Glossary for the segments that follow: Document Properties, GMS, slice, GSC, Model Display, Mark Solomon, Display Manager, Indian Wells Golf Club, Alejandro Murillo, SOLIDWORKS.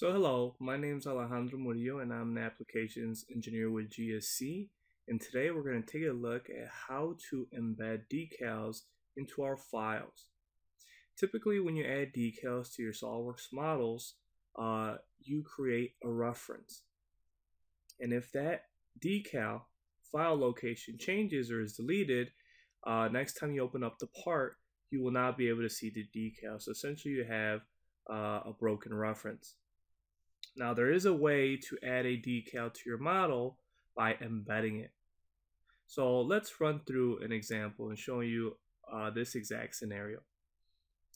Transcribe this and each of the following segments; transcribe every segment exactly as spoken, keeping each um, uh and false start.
So hello, my name is Alejandro Murillo and I'm an applications engineer with G S C, and today we're going to take a look at how to embed decals into our files. Typically when you add decals to your SOLIDWORKS models, uh, you create a reference. And if that decal file location changes or is deleted, uh, next time you open up the part, you will not be able to see the decal. So essentially you have uh, a broken reference. Now there is a way to add a decal to your model by embedding it. So let's run through an example and show you uh, this exact scenario.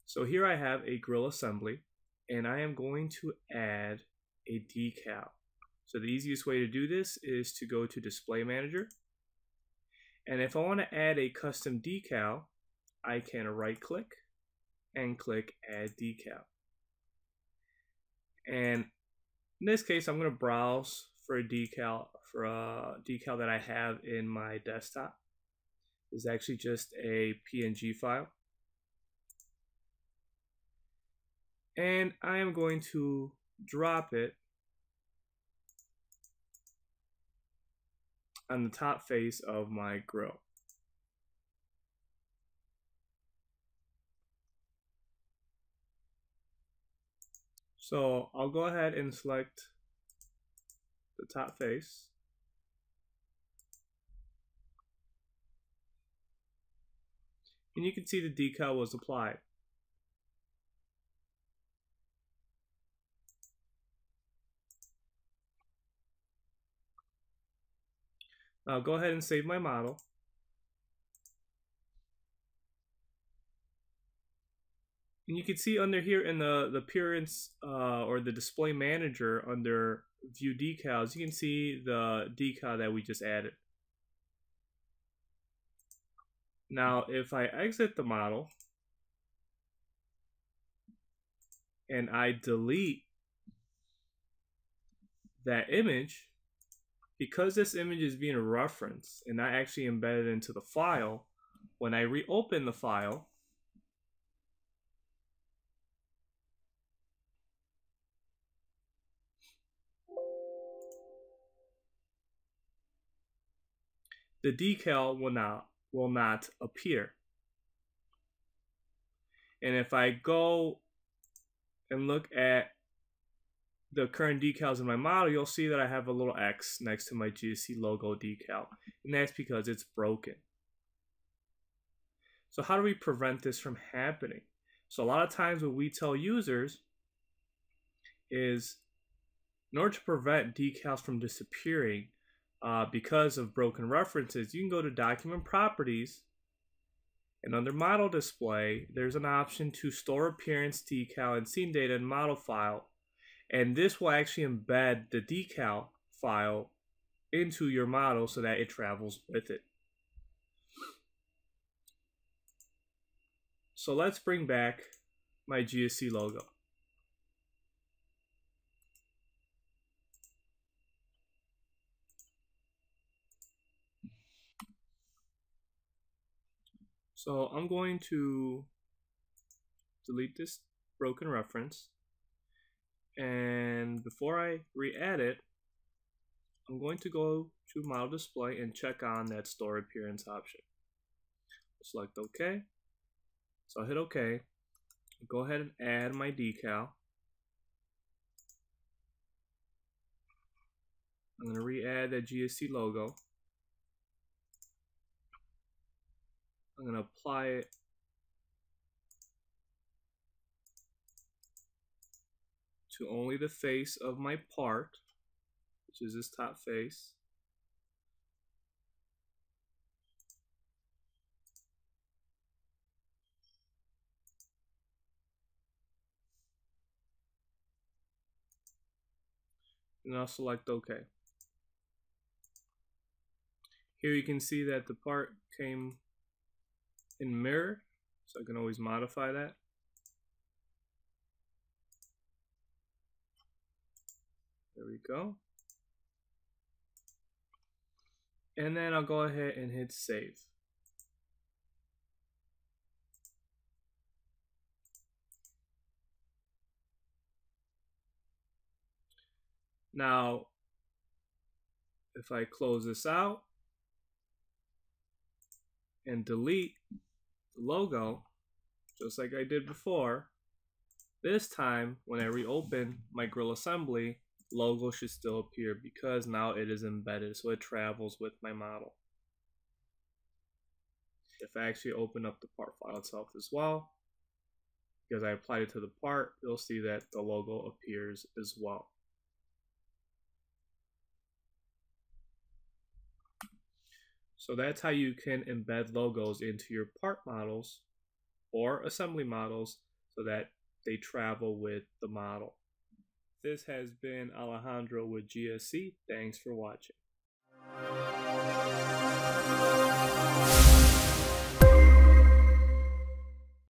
So here I have a grill assembly and I am going to add a decal. So the easiest way to do this is to go to Display Manager. And if I want to add a custom decal, I can right click and click Add Decal. And in this case, I'm going to browse for a decal for a decal that I have in my desktop. It's actually just a P N G file. And I am going to drop it on the top face of my grill. So I'll go ahead and select the top face. And you can see the decal was applied. I'll go ahead and save my model. And you can see under here in the, the appearance uh, or the display manager under view decals, you can see the decal that we just added. Now, if I exit the model and I delete that image, because this image is being referenced and not actually embedded into the file, when I reopen the file, the decal will not, will not appear. And if I go and look at the current decals in my model, you'll see that I have a little X next to my G S C logo decal, and that's because it's broken. So how do we prevent this from happening? So a lot of times what we tell users is in order to prevent decals from disappearing uh, because of broken references, you can go to Document Properties, and under Model Display, there's an option to store appearance, decal, and scene data in model file. And this will actually embed the decal file into your model so that it travels with it. So let's bring back my G S C logo. So I'm going to delete this broken reference. And before I re-add it, I'm going to go to Model Display and check on that Store Appearance option. Select OK. So I'll hit OK. Go ahead and add my decal. I'm going to re-add that G S C logo. I'm going to apply it to only the face of my part, which is this top face. And I'll select OK. Here you can see that the part came in mirror, so I can always modify that. There we go. And then I'll go ahead and hit save. Now, if I close this out and delete the logo, just like I did before, this time when I reopen my grill assembly, logo should still appear because now it is embedded, so it travels with my model. If I actually open up the part file itself as well, because I applied it to the part, you'll see that the logo appears as well. So that's how you can embed logos into your part models or assembly models so that they travel with the model. This has been Alejandro with G S C. Thanks for watching.